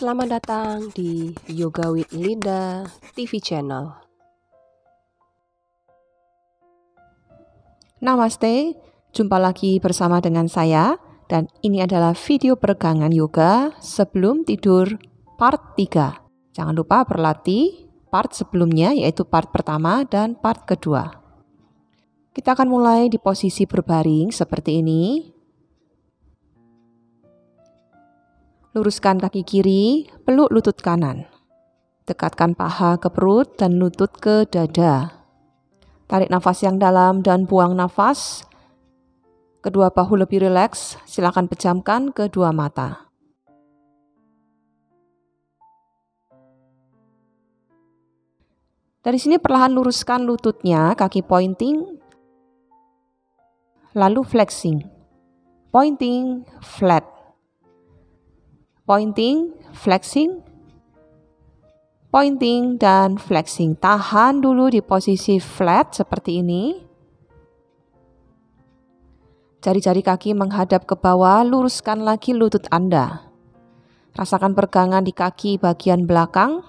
Selamat datang di Yoga with Linda TV Channel. Namaste, jumpa lagi bersama dengan saya. Dan ini adalah video peregangan yoga sebelum tidur part 3. Jangan lupa berlatih part sebelumnya, yaitu part pertama dan part kedua. Kita akan mulai di posisi berbaring seperti ini. Luruskan kaki kiri, peluk lutut kanan. Dekatkan paha ke perut dan lutut ke dada. Tarik nafas yang dalam dan buang nafas. Kedua bahu lebih rileks, silakan pejamkan kedua mata. Dari sini perlahan luruskan lututnya, kaki pointing, lalu flexing. Pointing, flat. Pointing, flexing, pointing, dan flexing. Tahan dulu di posisi flat seperti ini. Jari-jari kaki menghadap ke bawah, luruskan lagi lutut Anda. Rasakan peregangan di kaki bagian belakang.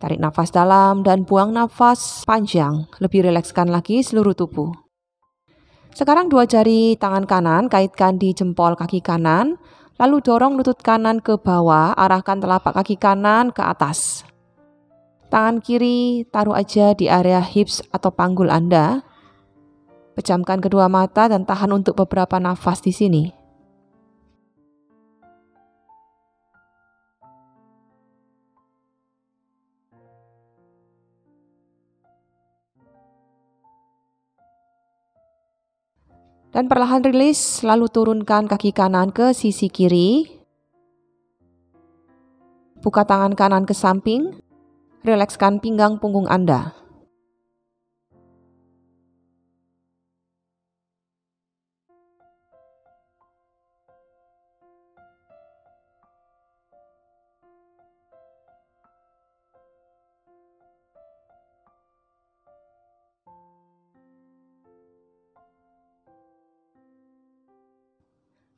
Tarik nafas dalam dan buang nafas panjang. Lebih rilekskan lagi seluruh tubuh. Sekarang dua jari tangan kanan kaitkan di jempol kaki kanan. Lalu dorong lutut kanan ke bawah, arahkan telapak kaki kanan ke atas. Tangan kiri taruh aja di area hips atau panggul Anda. Pejamkan kedua mata dan tahan untuk beberapa nafas di sini. Dan perlahan rilis, lalu turunkan kaki kanan ke sisi kiri. Buka tangan kanan ke samping. Rilekskan pinggang punggung Anda.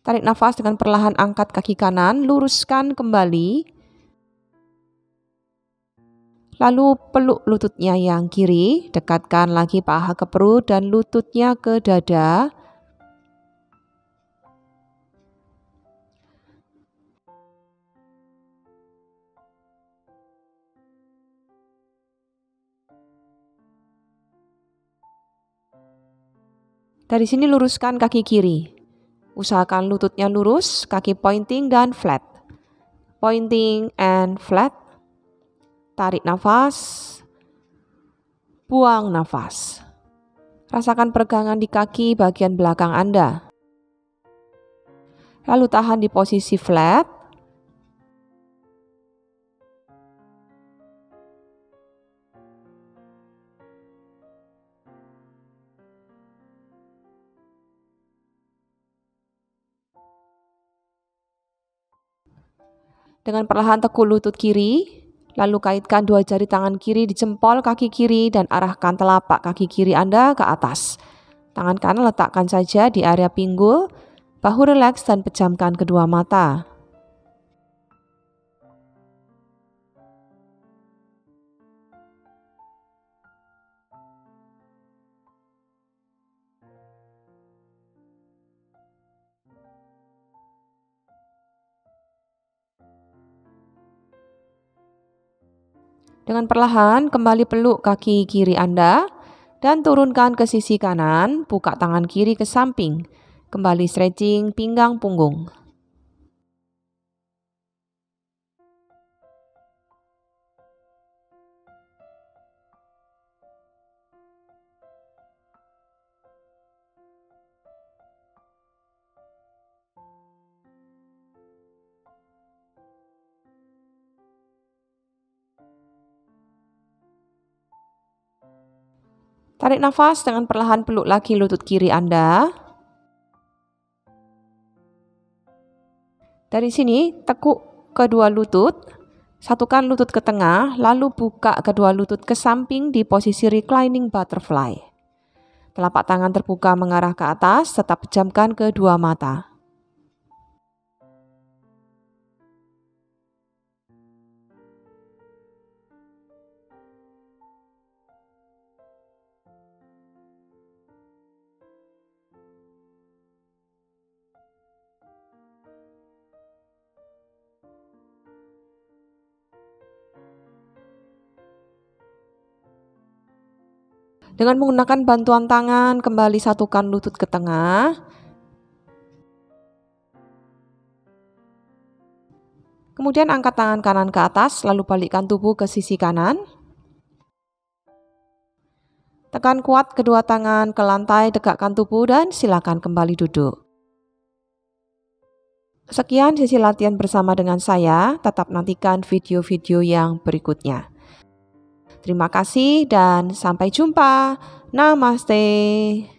Tarik nafas dengan perlahan, angkat kaki kanan, luruskan kembali. Lalu peluk lututnya yang kiri, dekatkan lagi paha ke perut dan lututnya ke dada. Dari sini luruskan kaki kiri. Usahakan lututnya lurus, kaki pointing dan flat. Pointing and flat. Tarik nafas. Buang nafas. Rasakan peregangan di kaki bagian belakang Anda. Lalu tahan di posisi flat. Dengan perlahan tekuk lutut kiri, lalu kaitkan dua jari tangan kiri di jempol kaki kiri dan arahkan telapak kaki kiri Anda ke atas. Tangan kanan letakkan saja di area pinggul, bahu rileks dan pejamkan kedua mata. Dengan perlahan, kembali peluk kaki kiri Anda dan turunkan ke sisi kanan, buka tangan kiri ke samping. Kembali stretching pinggang punggung. Tarik nafas dengan perlahan, peluk lagi lutut kiri Anda. Dari sini, tekuk kedua lutut, satukan lutut ke tengah, lalu buka kedua lutut ke samping di posisi reclining butterfly. Telapak tangan terbuka mengarah ke atas, tetap pejamkan kedua mata. Dengan menggunakan bantuan tangan, kembali satukan lutut ke tengah. Kemudian angkat tangan kanan ke atas, lalu balikkan tubuh ke sisi kanan. Tekan kuat kedua tangan ke lantai, tegakkan tubuh dan silakan kembali duduk. Sekian sesi latihan bersama dengan saya, tetap nantikan video-video yang berikutnya. Terima kasih dan sampai jumpa. Namaste.